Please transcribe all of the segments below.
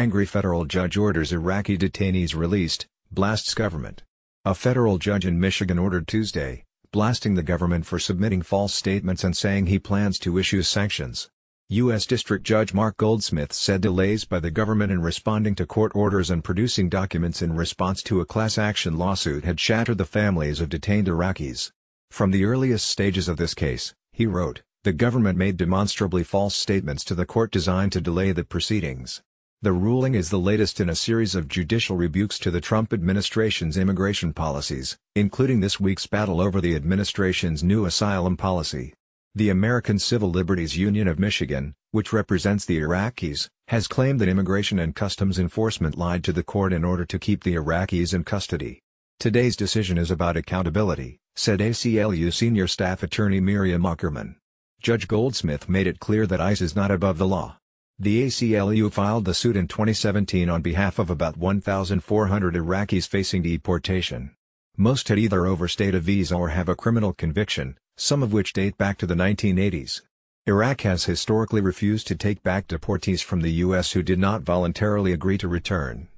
Angry federal judge orders Iraqi detainees released, blasts government. A federal judge in Michigan ordered Tuesday, blasting the government for submitting false statements and saying he plans to issue sanctions. U.S. District Judge Mark Goldsmith said delays by the government in responding to court orders and producing documents in response to a class action lawsuit had shattered the families of detained Iraqis. From the earliest stages of this case, he wrote, the government made demonstrably false statements to the court designed to delay the proceedings. The ruling is the latest in a series of judicial rebukes to the Trump administration's immigration policies, including this week's battle over the administration's new asylum policy. The American Civil Liberties Union of Michigan, which represents the Iraqis, has claimed that Immigration and Customs Enforcement lied to the court in order to keep the Iraqis in custody. Today's decision is about accountability, said ACLU senior staff attorney Miriam Ackerman. Judge Goldsmith made it clear that ICE is not above the law. The ACLU filed the suit in 2017 on behalf of about 1,400 Iraqis facing deportation. Most had either overstayed a visa or have a criminal conviction, some of which date back to the 1980s. Iraq has historically refused to take back deportees from the U.S. who did not voluntarily agree to return.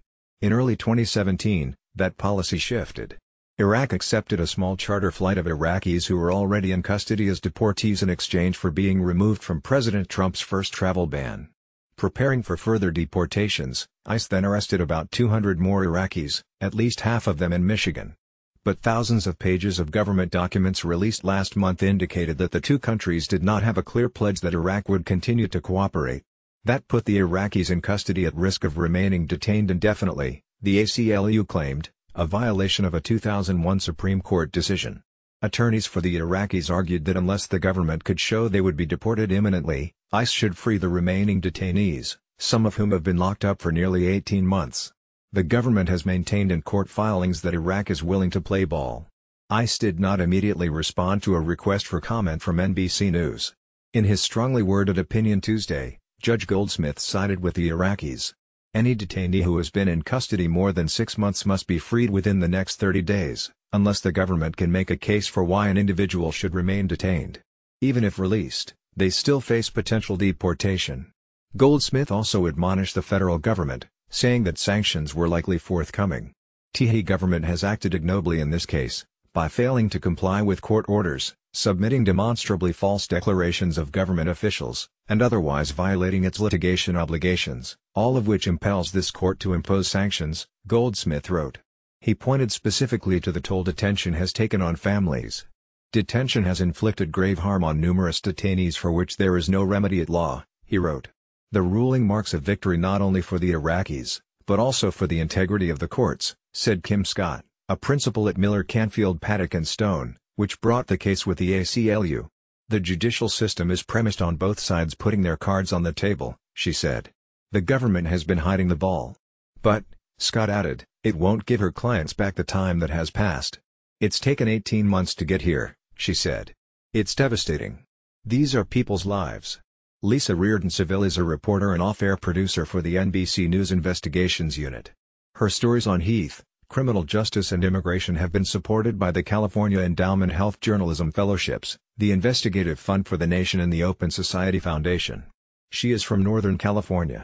In early 2017, that policy shifted. Iraq accepted a small charter flight of Iraqis who were already in custody as deportees in exchange for being removed from President Trump's first travel ban. Preparing for further deportations, ICE then arrested about 200 more Iraqis, at least half of them in Michigan. But thousands of pages of government documents released last month indicated that the two countries did not have a clear pledge that Iraq would continue to cooperate. That put the Iraqis in custody at risk of remaining detained indefinitely, the ACLU claimed, a violation of a 2001 Supreme Court decision. Attorneys for the Iraqis argued that unless the government could show they would be deported imminently, ICE should free the remaining detainees, some of whom have been locked up for nearly 18 months. The government has maintained in court filings that Iraq is willing to play ball. ICE did not immediately respond to a request for comment from NBC News. In his strongly worded opinion Tuesday, Judge Goldsmith sided with the Iraqis. Any detainee who has been in custody more than 6 months must be freed within the next 30 days, unless the government can make a case for why an individual should remain detained. Even if released, they still face potential deportation. Goldsmith also admonished the federal government, saying that sanctions were likely forthcoming. The government has acted ignobly in this case, by failing to comply with court orders, submitting demonstrably false declarations of government officials, and otherwise violating its litigation obligations, all of which impels this court to impose sanctions, Goldsmith wrote. He pointed specifically to the toll detention has taken on families. Detention has inflicted grave harm on numerous detainees for which there is no remedy at law, he wrote. The ruling marks a victory not only for the Iraqis, but also for the integrity of the courts, said Kim Scott, a principal at Miller Canfield Paddock and Stone, which brought the case with the ACLU. The judicial system is premised on both sides putting their cards on the table, she said. The government has been hiding the ball. But, Scott added, it won't give her clients back the time that has passed. It's taken 18 months to get here, she said. It's devastating. These are people's lives. Lisa Reardon Seville is a reporter and off-air producer for the NBC News Investigations Unit. Her stories on Heath, criminal justice and immigration have been supported by the California Endowment Health Journalism Fellowships, the Investigative Fund for the Nation and the Open Society Foundation. She is from Northern California.